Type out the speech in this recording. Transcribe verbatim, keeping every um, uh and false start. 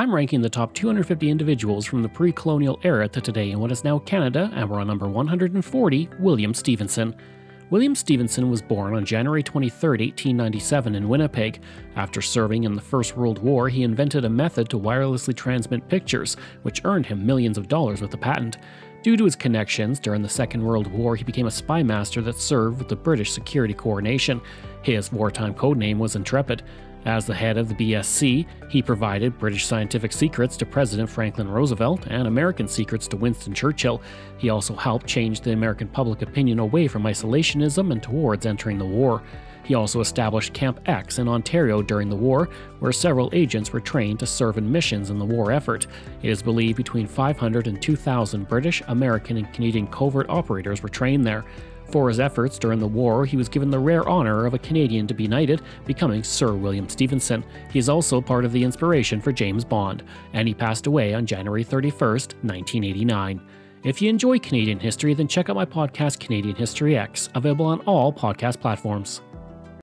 I'm ranking the top two hundred fifty individuals from the pre-colonial era to today in what is now Canada, and we're on number one hundred forty, William Stephenson. William Stephenson was born on January twenty-third, eighteen ninety-seven in Winnipeg. After serving in the First World War, he invented a method to wirelessly transmit pictures, which earned him millions of dollars with the patent. Due to his connections, during the Second World War he became a spymaster that served with the British Security Coordination. His wartime codename was Intrepid. As the head of the B S C, he provided British scientific secrets to President Franklin Roosevelt and American secrets to Winston Churchill. He also helped change the American public opinion away from isolationism and towards entering the war. He also established Camp X in Ontario during the war, where several agents were trained to serve in missions in the war effort. It is believed between five hundred and two thousand British, American, and Canadian covert operators were trained there. For his efforts during the war, he was given the rare honor of a Canadian to be knighted, becoming Sir William Stephenson. He is also part of the inspiration for James Bond, and he passed away on January thirty-first, nineteen eighty-nine. If you enjoy Canadian history, then check out my podcast Canadian History X, available on all podcast platforms.